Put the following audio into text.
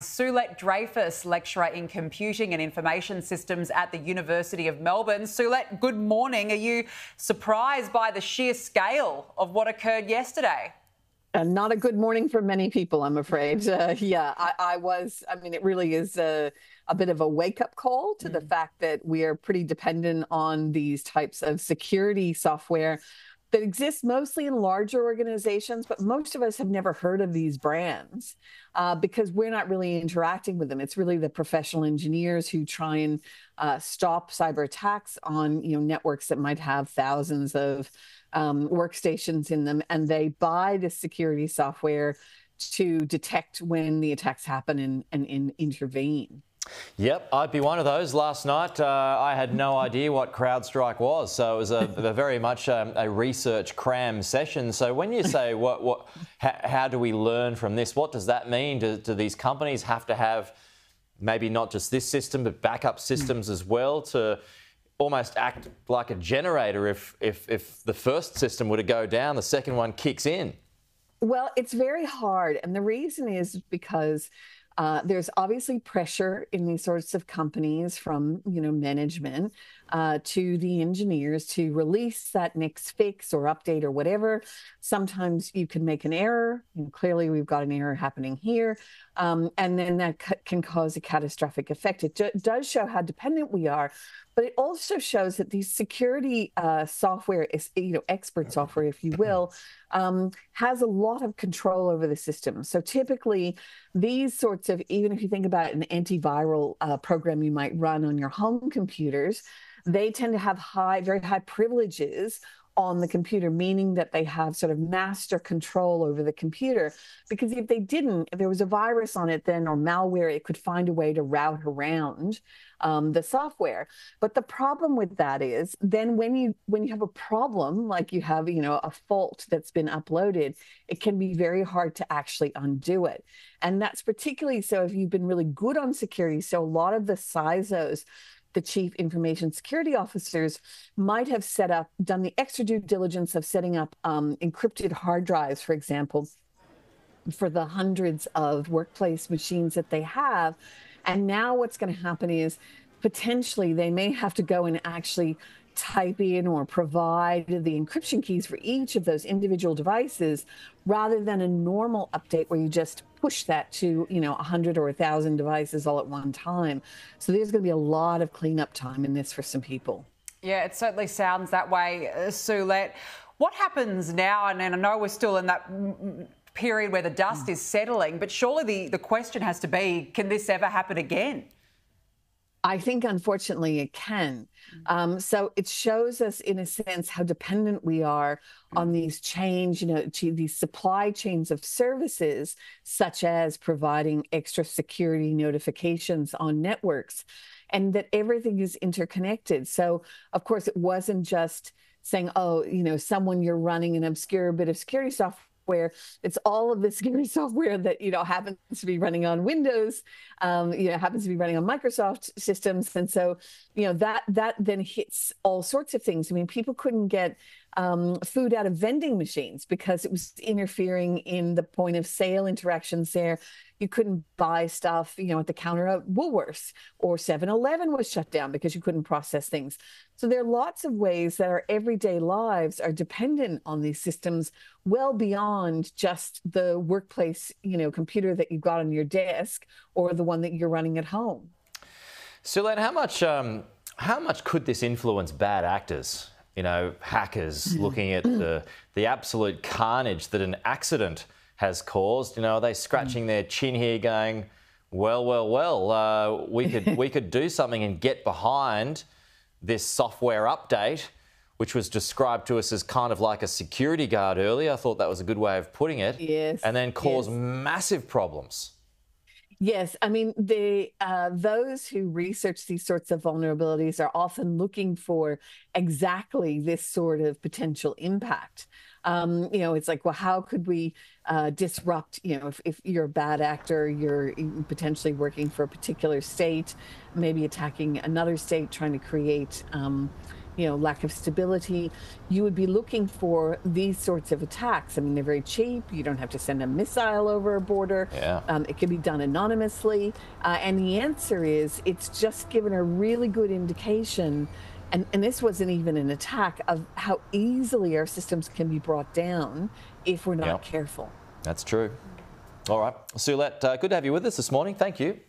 Suelette Dreyfus, lecturer in computing and information systems at the University of Melbourne. Suelette, good morning. Are you surprised by the sheer scale of what occurred yesterday? Not a good morning for many people, I'm afraid. I was. I mean, it really is a bit of a wake-up call to the fact that we are pretty dependent on these types of security software that exists mostly in larger organizations, but most of us have never heard of these brands because we're not really interacting with them. It's really the professional engineers who try and stop cyber attacks on networks that might have thousands of workstations in them, and they buy the security software to detect when the attacks happen and intervene. Yep, I'd be one of those. Last night, I had no idea what CrowdStrike was, so it was a very much a research cram session. So when you say, how do we learn from this, what does that mean? Do these companies have to have maybe not just this system, but backup systems as well to almost act like a generator? If the first system were to go down, the second one kicks in. Well, it's very hard, and the reason is because there's obviously pressure in these sorts of companies from, management to the engineers to release that next fix or update or whatever. Sometimes you can make an error. Clearly, we've got an error happening here. And then that can cause a catastrophic effect. It does show how dependent we are, but it also shows that these security software, expert software, if you will, has a lot of control over the system. So typically, these sorts of, even if you think about an antiviral program you might run on your home computers, they tend to have very high privileges on the computer, meaning that they have sort of master control over the computer. Because if they didn't, if there was a virus on it then or malware, it could find a way to route around the software. But the problem with that is then when you have a problem, like you have, a fault that's been uploaded, it can be very hard to actually undo it. And that's particularly so if you've been really good on security. So a lot of the CISOs, the chief information security officers, might have done the extra due diligence of setting up encrypted hard drives, for example, for the hundreds of workplace machines that they have. And now what's going to happen is potentially they may have to go and actually type in or provide the encryption keys for each of those individual devices rather than a normal update where you just push that to 100 or 1,000 devices all at one time. So there's going to be a lot of cleanup time in this for some people. Yeah, it certainly sounds that way, Suelette. What happens now? And I know we're still in that period where the dust is settling, but surely the question has to be, can this ever happen again? I think, unfortunately, it can. So it shows us, in a sense, how dependent we are on these these supply chains of services, such as providing extra security notifications on networks, and that everything is interconnected. So, of course, it wasn't just saying, someone you're running an obscure bit of security software. Where it's all of the security software that happens to be running on Windows, happens to be running on Microsoft systems, and so that then hits all sorts of things. I mean, people couldn't get food out of vending machines because it was interfering in the point of sale interactions there. You couldn't buy stuff, at the counter at Woolworths, or 7-Eleven was shut down because you couldn't process things. So there are lots of ways that our everyday lives are dependent on these systems well beyond just the workplace, computer that you've got on your desk or the one that you're running at home. Suelette, how much could this influence bad actors? Hackers looking at the absolute carnage that an accident has caused. Are they scratching their chin here, going, "Well, we could do something and get behind this software update, which was described to us as kind of like a security guard earlier." I thought that was a good way of putting it. Yes, and then cause massive problems. Yes, I mean, those who research these sorts of vulnerabilities are often looking for exactly this sort of potential impact. It's like, well, how could we disrupt, if you're a bad actor, you're potentially working for a particular state, maybe attacking another state, trying to create lack of stability, you would be looking for these sorts of attacks. I mean, they're very cheap. You don't have to send a missile over a border. Yeah. It can be done anonymously. And the answer is, it's just given a really good indication, and this wasn't even an attack, of how easily our systems can be brought down if we're not careful. That's true. All right. Suelette, good to have you with us this morning. Thank you.